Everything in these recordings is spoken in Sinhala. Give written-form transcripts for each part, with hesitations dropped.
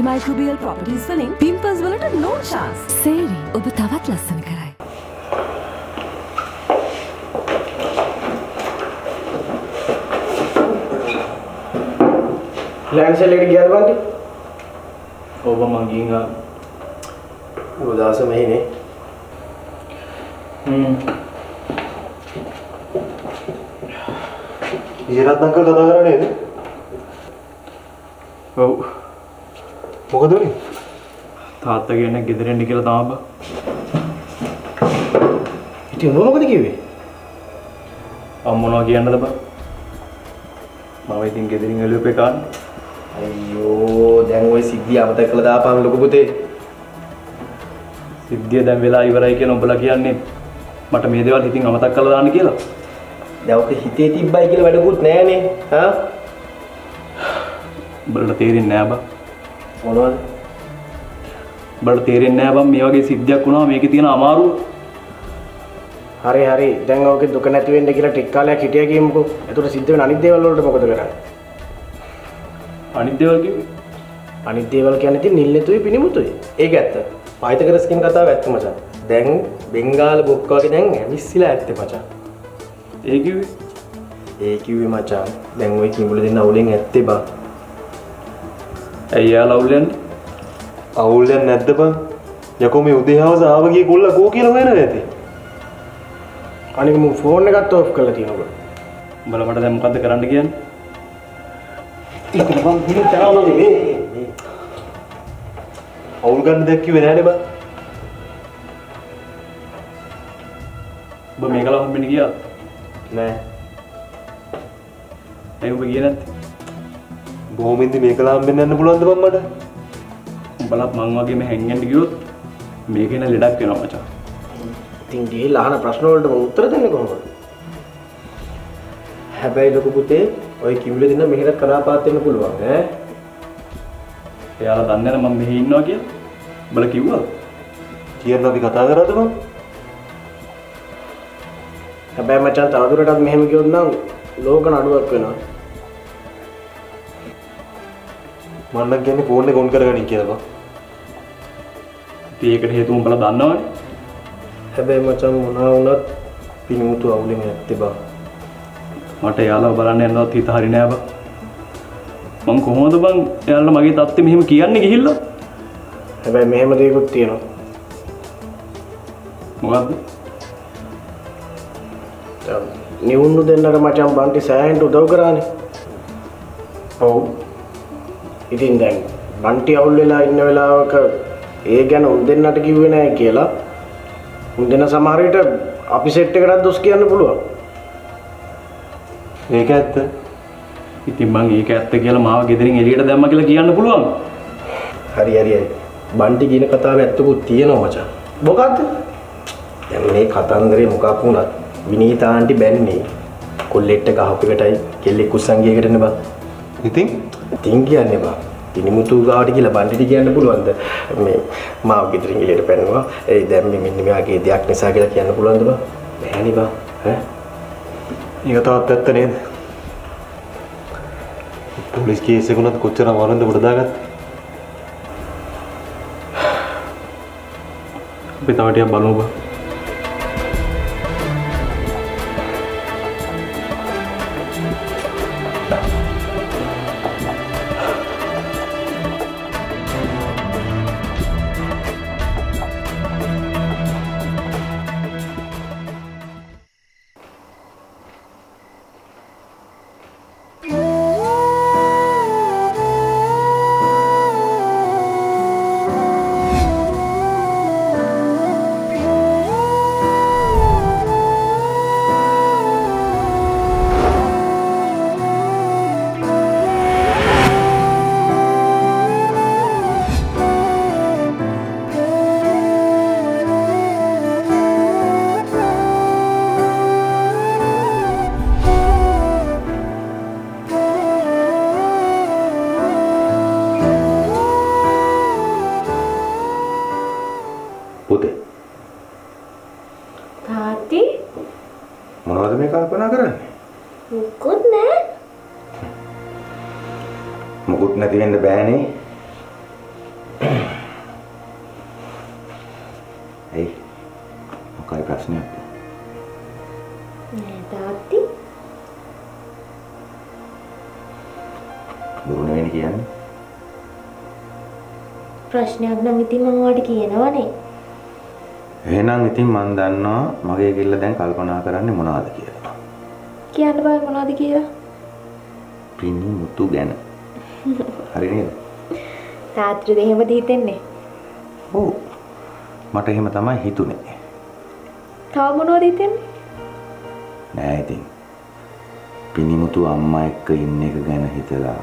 antimicrobial properties filling, pimples will have no chance. Seri, ඔබ තවත් ලස්සන කරයි. ලෑන්ඩ් සෙල් එකට ගියද බන්ටි? ඔබ මං ගිහින් ආ. ඔය දවස මෙහිනේ. ඉරත් අංකල් කතා කරා නේද? ඔව්. මොකද උනේ? තාත්තා කියන්නේ ගෙදර එන්න කියලා තාම. ඉතින් උඹ මොකද කිව්වේ? අම්මනවා කියන්නද බං? මම ඉතින් ගෙදරින් එළුවෙපේ ගන්න. අයියෝ දැන් ওই සිද්ධිය අමතක කළා දාපන් ලොකු පුතේ. සිද්ධිය දැන් වෙලා ඉවරයි කියන උඹලා කියන්නේ මට මේ දේවල් ඉතින් අමතක කළා දාන්න කියලා. දැන් ඔක හිතේ තිබ්බයි කියලා වැඩකුත් නෑනේ. හා? උඹලට තේරෙන්නේ නෑ බං. මොනවද? උඹලට තේරෙන්නේ නෑ බං මේ වගේ සිද්ධියක් වුණා මේකේ තියෙන අමාරුව. හරි හරි දැන් ඔකේ දුක නැති වෙන්න කියලා ටික කාලයක් හිටියා කියමුකෝ. එතකොට සිද්ධ වෙන අනිත් දේවල් වලට මොකද කරන්නේ? අනිත් දේවල් කිව්වේ? අනිත් දේවල් කියන්නේ තියෙන්නේ නිල්ලෙතුයි පිනිමුතුයි. ඒක ඇත්ත. පයිතගරස් කියන කතාව ඇත්ත මචං. දැන් බෙන්ගාල බොක්ක වගේ දැන් ඇවිස්සලා ඇත්තේ මචං. ඒ කිව්වේ? ඒ කිව්වේ මචං. දැන් ওই කිඹුල දෙන්න අවුලෙන් ඇත්තේ බා. ඇයි යාලා අවුල් යන්නේ? අවුල් යන්නේ නැද්ද බං? යකෝ මේ උදේ හවස ආව ගිය කොල්ලා කෝ කියලා වෙනව ඇති. අනික මම ෆෝන් එකත් ඔෆ් කරලා තියෙනවා. උඹලා මට දැන් මොකද්ද කරන්න කියන්නේ? ඉතින් මම දින තරවලනේ මේ. අවුල් ගන්න දෙයක් කිව්වේ නෑනේ බං. උඹ මේකලා හම්බෙන්න ගියාද? නෑ. ඒ උඹ ගියේ නැත්තේ. බොහොමින්දි මේකලා හම්බෙන්න යන්න පුළුවන්ද බං මට? උඹලත් මං වගේම හැංගෙන්න ගියොත් මේකේ න ලඩක් වෙනවා මචං. ඉතින් ගේ ලහන ප්‍රශ්න වලට මම උත්තර දෙන්නේ කොහොමද? හැබැයි ලොකු පුතේ ඔය කිව්ල දින මෙහෙට කරාපාත් වෙන්න පුළුවන් ඈ. එයාලා දන්නේ නැහැ මම මෙහි ඉන්නවා කියලා. බල කිව්වද? කියන්න අපි කතා කරාද මම? හැබැයි මචං තවදුරටත් මෙහෙම කියොත් නම් ලෝකන අඩුවක් වෙනවා. මන්නක් කියන්නේ ෆෝන් එක ඔන් කරගනින් කියලා බං. ඉතින් ඒකට හේතුව උඹලා දන්නවනේ. හැබැයි මචං මොනවා වුණත් පිනිමුතු අවුලෙන් ඇත්තේ බා. මට යාළුවා බලන්න යනවත් හිත හරි නෑ බා. මම කොහොමද බං යාළුවා මගේ තත්ත්වෙ මෙහෙම කියන්නේ ගිහිල්ලා? හැබැයි මෙහෙම දෙයක්ත් තියෙනවා. මොකද්ද? නිවුණු දෙන්නට මචං බන්ටි සෑහෙන්න උදව් කරානේ. ඔව්. ඉතින් දැන් බන්ටි අවුල් වෙලා ඉන්න වෙලාවක ඒ ගැන උන් දෙන්නට කිව්වේ නෑ කියලා මුදෙන සමහර විට අපි සෙට් එකටත් දොස් කියන්න පුළුවන්. ඒක ඇත්ත. ඉතින් මං ඒක ඇත්ත කියලා මාව ගෙදරින් එළියට දැම්ම කියලා කියන්න පුළුවන්. හරි හරි හරි. බන්ටි කියන කතාවේ ඇත්තකුත් තියෙනවා මචං. මොකද්ද? දැන් මේ කතන්දරේ මොකක් වුණත් විනීතා ආන්ටි බැන්නේ කොල්ලෙට්ට ගහපෙකටයි කෙල්ලෙක් උස්සංගියකටනේ බා. ඉතින් කියන්නේ බා. පිනිමුතු ගාවට කියලා බන්ටිට කියන්න පුළුවන්ද මේ මාව ගෙදරින් එළියට පැනනවා ඒ දැන් මේ මෙන්න මෙයාගේ දෙයක් නිසා කියලා කියන්න පුළුවන්ද බා? බෑනේ බා. ඈ මේක තවත් ඇත්ත නේද? පොලිස් කේස් එකකට කොච්චර වරන්ද උඩ දාගත්තේ? අපි තව ටිකක් බලමු බා. ඇයි? මොකයි ප්‍රශ්නයක්? නෑ තාත්ති. බොරු නෙවෙයි කියන්නේ. ප්‍රශ්නයක් නම් ඉතින් මම ඔයාලට කියනවනේ. එහෙනම් ඉතින් මම දන්නවා මගේ කිල්ල දැන් කල්පනා කරන්නේ මොනවද කියලා. කියන්න බෑ මොනවද කියලා? පින්නු මුතු ගැන. හරි නේද? තාත්‍රි දෙහෙම දිහිතෙන්නේ. ඔව්. මට එහෙම තමයි හිතුනේ. තව මොනවද හිතන්නේ? නෑ ඉතින්. පිනිමුතු අම්මා එක්ක ඉන්න එක ගැන හිතලා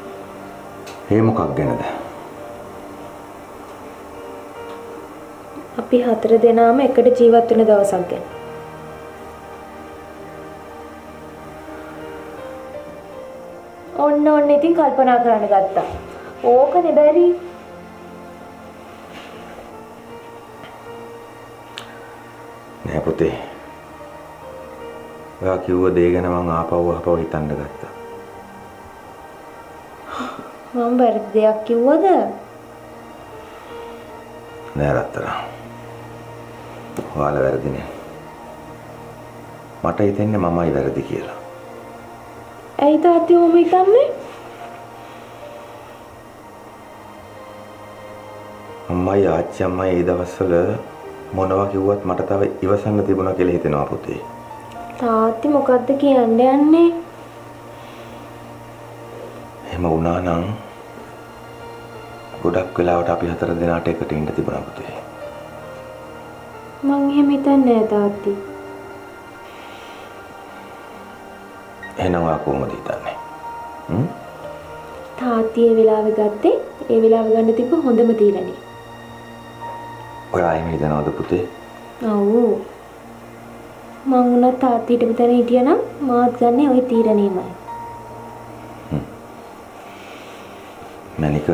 ඒ මොකක් ගැනද? අපි හතර දෙනාම එකට ජීවත් වෙන දවසක් ගැන. ඔන්න ඉතින් කල්පනා කරන්න ගත්තා. ඕකනේ බැරි. නෑ පුතේ. ඔයා කිව්ව දේ ගැන මං ආපහු හිතන්න ගත්තා. මම වැරදි දෙයක් කිව්වද? නෑ රත්තරන්. ඔයාලා වැරදි නෑ. මට හිතෙන්නේ මමයි වැරදි කියලා. ඇයි තාත්තේ ඔහොම හිතන්නේ? අම්මයි ආච්චි අම්මයි ඒ දවස්වල මොනවා කිව්වත් මට තව ඉවසන්න තිබුණා කියලා හිතෙනවා පුතේ. තාත්ති මොකද්ද කියන්න යන්නේ? එහෙම වුණා නම් ගොඩක් වෙලාවට අපි හතර දෙනාට එකට ඉන්න තිබුණා පුතේ. මං එහෙම හිතන්නේ නෑ තාත්ති. එහෙනම් ඔයා කොහොමද හිතන්නේ? තාත්ති ඒ වෙලාවේ ගත්තේ ඒ වෙලාව ගන්න තිබ්බ හොඳම තීරණේ. ඔයා එහෙම හිතනවද පුතේ? ඔව්. මම උනා තාත්තීට මෙතන හිටියනම් මාත් ගන්නේ ওই තීරණයමයි. මැනික.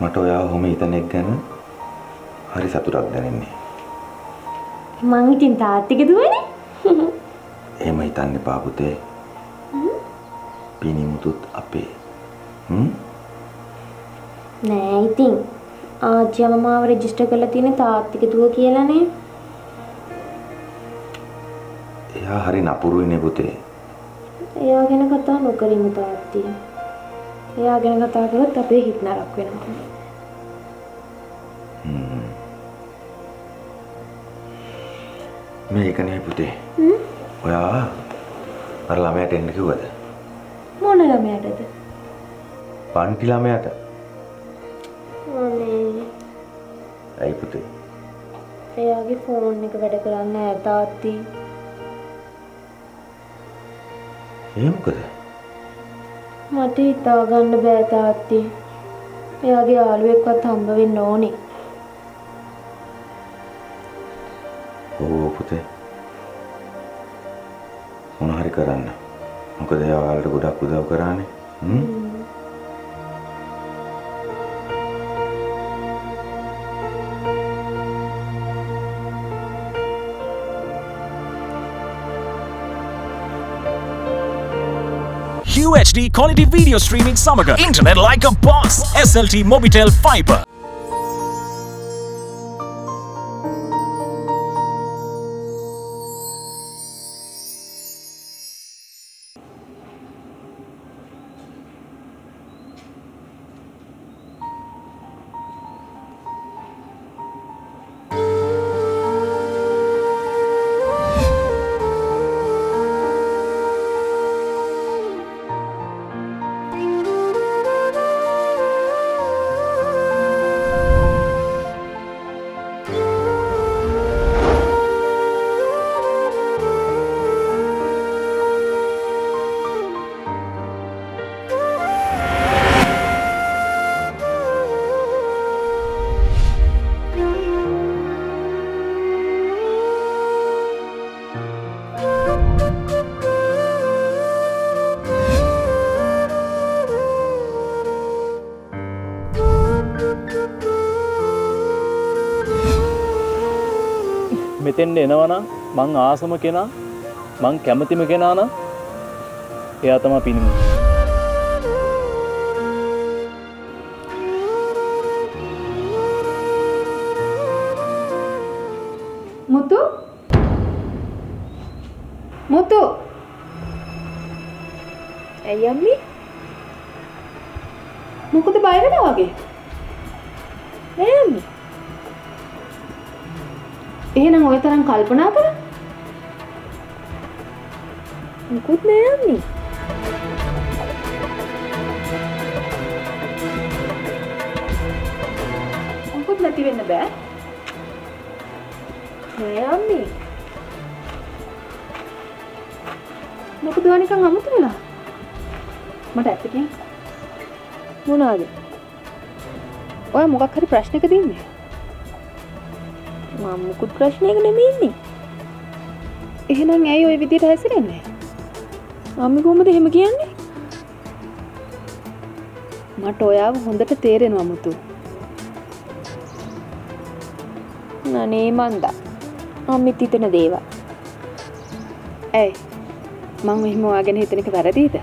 මට ඔයා ඔහොම හිතන එක ගැන හරි සතුටක් දැනෙන්නේ. මං ඉතින් තාත්තිගේ දුවනේ. එහෙම හිතන්න එපා පුතේ. පිනිමුතුත් අපේ. නෑ ඉතින්. ආච්චි අම්මාව රෙජිස්ටර් කරලා තියෙන තාත්තිගේ දුව කියලානේ. එයා හරි නපුරුයිනේ පුතේ. එයා ගැන කතා නොකරිමු තාත්ති. එයා ගැන කතා කරොත් අපේ හිත නරක වෙනවා. මේක නේ පුතේ. ඔයා අර ළමයාට එන්න කිව්වද? මොන ළමයාටද? පන්ති ළමයාට. ඇයි පුතේ? එයාගේ ෆෝන් එක වැඩ කරන්නේ නැහැ තාත්ති. ඒ මොකද? මට හිතා ගන්න බෑ තාත්ති. එයාගේ යාළුවෙක්වත් හම්බ වෙන්න ඕනේ. ඕ පුතේ. මොන හරි කරන්න. මොකද එයා ඔයාලට ගොඩක් උදව් කරානේ. QHD quality video streaming samaga. Internet like a boss. SLT Mobitel Fiber. මෙතෙන් එනවා නම් මං ආසම කෙනා මං කැමැතිම කෙනා නම් එයා තමයි පිනිම. මුතු මුතු ඇයි අම්මි මොකද බය වෙලා වගේ නෑ අම්මි එහෙනම් ඔය තරම් කල්පනා කරා මොකුත් නෑ අම්මි මොකුත් නැති වෙන්න බෑ නෑ අම්මි මොකද ඔයා නිකන් අමුතු වෙලා මට ඇත්තට මොනවාද ඔයා මොකක් හරි ප්‍රශ්නයක දින්නේ මම මොකුත් ප්‍රශ්නයක නෙමෙයි ඉන්නේ එහෙනම් ඇයි ওই විදිහට හැසිරෙන්නේ අම්මි කොහොමද එහෙම කියන්නේ මට ඔයාව හොඳට තේරෙනවා මුතු අනේ මන්දා අම්මි හිතන දේවල් ඇයි මම එහෙම ඔයා ගැන හිතන එක වැරදිද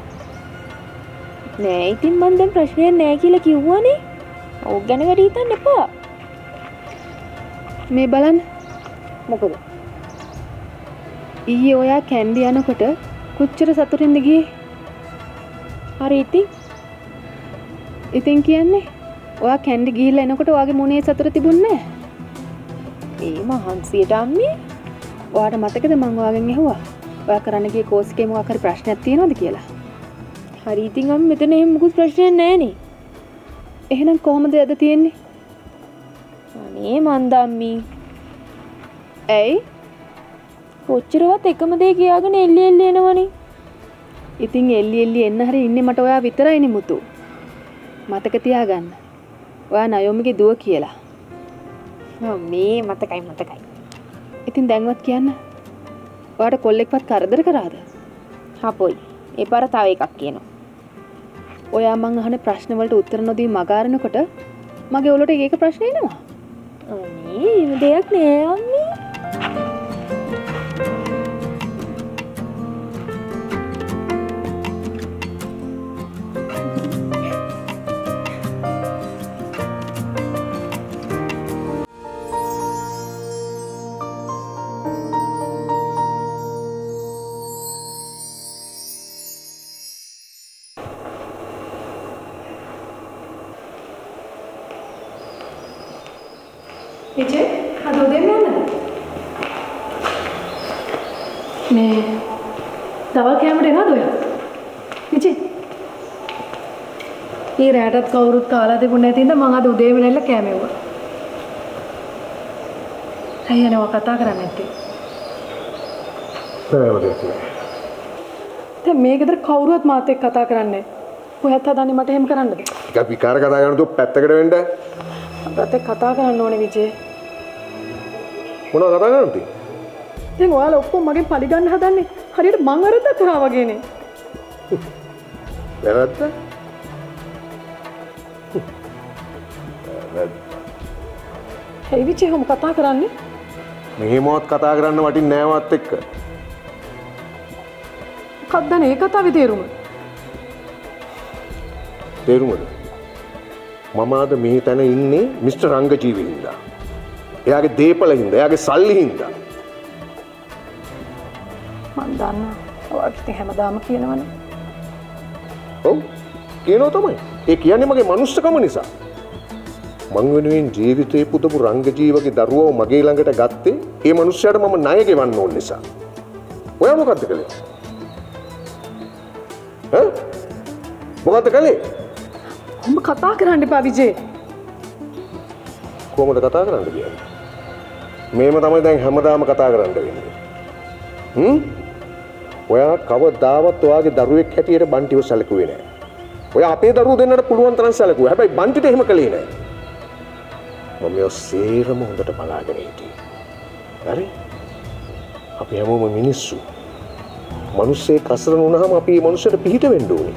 නෑ ඉතින් මම දැන් ප්‍රශ්නයක් නෑ කියලා කිව්වනේ. ඕක ගැන වැඩි හිතන්න එපා. මේ බලන්න. මොකද? ඊයේ ඔයා කැන්ඩි යනකොට කොච්චර සතුටින්ද ගියේ? හරි ඉතින්. ඉතින් කියන්නේ ඔයා කැන්ඩි ගිහිල්ලා එනකොට ඔයාගේ මොනේ සතුට තිබුණේ නෑ. ඒ මහන්සියට අම්මේ. ඔයාට මතකද මම ඔයාගෙන් ඇහුවා? ඔයා කරන්න ගිය කෝස් එකේ මොකක් හරි ප්‍රශ්නයක් තියෙනවද කියලා? හරි ඉතින් අම් මෙතන එහෙම මොකුත් ප්‍රශ්නයක් නැහැ නේ. එහෙනම් කොහොමද යද තියෙන්නේ? අනේ මන්දම්මි. ඇයි? කොච්චරවත් එකම දේ කියාගෙන එල්ලි එල්ලි එනවනේ. ඉතින් එල්ලි එල්ලි එන්න හරි ඉන්නේ මට ඔයා විතරයි නේ මුතු. මතක තියාගන්න. ඔයා නයෝමිගේ දුව කියලා. මේ මතකයි මතකයි. ඉතින් දැන්වත් කියන්න. ඔයාට කොල්ලෙක්වත් කරදර කරාද? හපොයි. ඒ පාර තව එකක් කියනවා. ඔයා මං අහන ප්‍රශ්න වලට උත්තර නොදී මගාරනකොට මගේ ඔලුවට එක එක ප්‍රශ්න එනවා. අනේ එහෙම දෙයක් නෑ අම්මි. රෑටත් කවුරුත් කාලා තිබුණේ නැතිනම් මං අද උදේ වෙලාවෙලා කෑමෙව්වා. අයියනව කතා කරන්නේ නැත්තේ. දැන් මේ ගෙදර කවුරුවත් මාත් එක්ක කතා කරන්නේ නැහැ. කොහෙත් හදන්නේ මට එහෙම කරන්නද? ටිකක් විකාර කතා කරන දුක් පැත්තකට වෙන්න. අපිට කතා කරන්න ඕනේ විජේ. මොනවා කතා කරන්නේ? දැන් ඔයාලා ඔක්කොම මගෙන් පලි ගන්න හදන්නේ. හරියට මං අරද්දා කරා වගේනේ. වැරද්දා? ඒ විදිහේ හොම කතා කරන්නේ මෙහෙමවත් කතා කරන්න වටින් නෑවත් එක්ක මොකක්ද මේ කතාවේ තේරුමද මම ආද මෙහි තැන ඉන්නේ මිස්ටර් රංගජීවී හින්දා එයාගේ දීපල හින්දා එයාගේ සල්ලි හින්දා මන් දන්නවා ඔයත් හැමදාම කියනවනේ ඔව් කියනවා තමයි ඒ කියන්නේ මගේ මනුස්සකම නිසා මං වෙනුවෙන් ජීවිතේ පුදපු රංගජීවගේ දරුවව මගේ ළඟට ගත්තේ ඒ මිනිස්සයාට මම ණය ගෙවන්න ඕන නිසා. ඔයා මොකද්ද කළේ? ඈ? මොකද්ද කළේ? මම කතා කරන්න එපා විජේ. කොහොමද කතා කරන්න කියන්නේ? මේම තමයි දැන් හැමදාම කතා කරන්න වෙන්නේ. ඔයා කවදාවත් ඔයාගේ දරුවෙක් හැටියට බන්ටිව සැලකුවේ නැහැ. ඔයා අපේ දරුවෝ දෙන්නට පුළුවන් තරම් සැලකුවා. හැබැයි බන්ටිට එහෙම කළේ නැහැ. මම මේ සේරම හොඳට බලාගෙන හිටියේ. හරි? අපි හැමෝම මිනිස්සු. මිනිස්සේ කසරණ වුණාම අපි මේ මිනිස්සුන්ට පිහිට වෙන්න ඕනේ.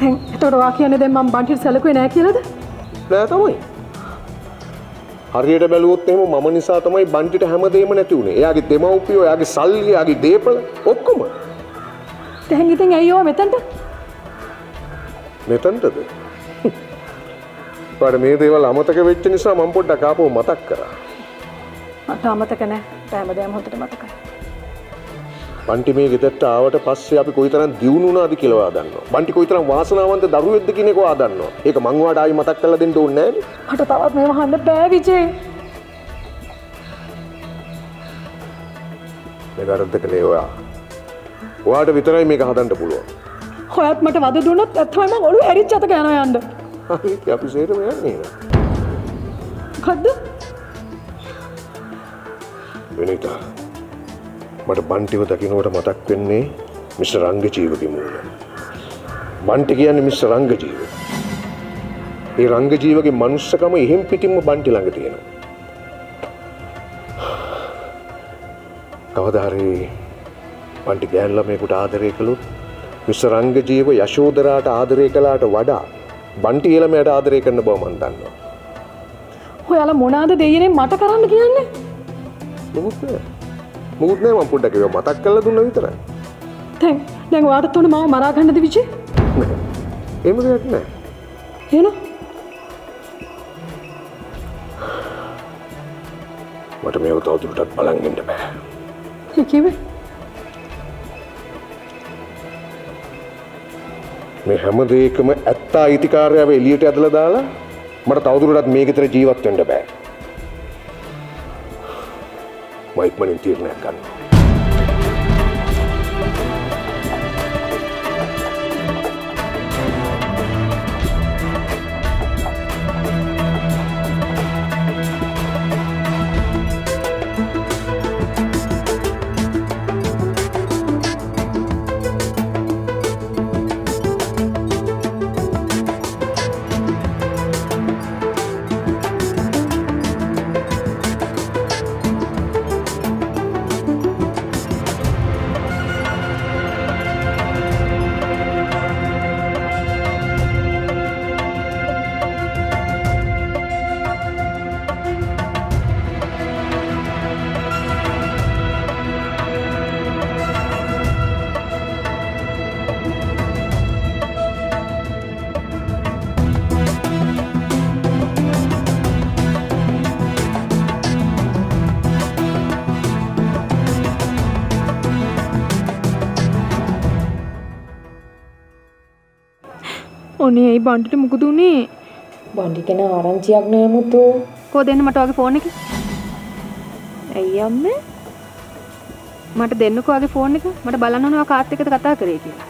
දැන් ඒතකොට වා කියන්නේ දැන් මම බන්ටිට සැලකුවේ නෑ කියලාද? නෑ තමයි. හරියට බැලුවොත් එහෙම මම නිසා තමයි බන්ටිට හැමදේම නැති වුනේ. එයාගේ දෙමව්පියෝ, එයාගේ සල්ලි, එයාගේ දීපල ඔක්කොම. දැන් ඉතින් ඇයි ඔය මෙතනට? මෙතනටද? බර මේ දේවල් අමතක වෙච්ච නිසා මම පොඩ්ඩක් ආපහු මතක් කරා. මට අමතක නැහැ. හැමදේම හොඳට මතකයි. බන්ටි මේ ගෙදරට ආවට පස්සේ අපි කොයිතරම් දියුණු වුණාද කියලා ඔයා දන්නවා. බන්ටි කොයිතරම් වාසනාවන්ත දරුවෙක්ද කියන එක ඔයා දන්නවා. ඒක මං ඔයාට ආයි මතක් කරලා දෙන්න ඕනේ නෑනේ. මට තවත් මේව අහන්න බෑ විජේ. මේ වරද්දකලේ ඔයා. ඔයාට විතරයි මේක හදන්න පුළුවන්. ඔයාත් මට වද දුන්නොත් ඇත්තම මං ඔළුව ඇරිච්ච අතක යනවා යන්න. හරි අපි සේරම යන්නේ නේද? මොකද්ද? වෙනිතා මට බන්ටිව දකින්නකොට මතක් වෙන්නේ මිස්ටර් රංගජීවගේ මූණ. බන්ටි කියන්නේ මිස්ටර් රංගජීව. ඒ රංගජීවගේ මනුස්සකම එහෙම් පිටින්ම බන්ටි ළඟ තියෙනවා. කවදා හරි බන්ටි ගෑනු ළමයෙකුට ආදරය කළොත් මිස්ටර් රංගජීව යශෝදරාට ආදරය කළාට වඩා බන්ටි ළමයට ආදරය කරන බව මම දන්නවා. ඔයාලා මොනවාද දෙයියනේ මට කරන්න කියන්නේ? මොකද? මුකුත් නෑ මම පොඩ්ඩක් ඒක මතක් කරලා දුන්නා විතරයි. දැන් ඔයාට තෝරන මාව මරා ගන්නද විජේ? නෑ. එහෙම දෙයක් නෑ. එහෙනම් මට මේක තවදුරටත් බලන් ඉන්න බෑ. කිව්වේ? මේ හැම දෙයකම ඇත්ත අයිතිකාරයව එළියට ඇදලා දාලා මට තවදුරටත් මේ ගෙදර ජීවත් වෙන්න බෑ. මයික්මනින් තීරණයක් ගන්න. ඔනේ ඇයි බන්ටිට මොකද උනේ? බන්ටි කෙනා ආරංචියක් නෑ මුතු. කෝ දෙන්න මට ඔයාගේ ෆෝන් එක. ඇයි අම්මේ? මට දෙන්නකෝ ඔයාගේ ෆෝන් එක. මට බලන්න ඕන ඔයා කාත් එක්කද කතා කරේ කියලා.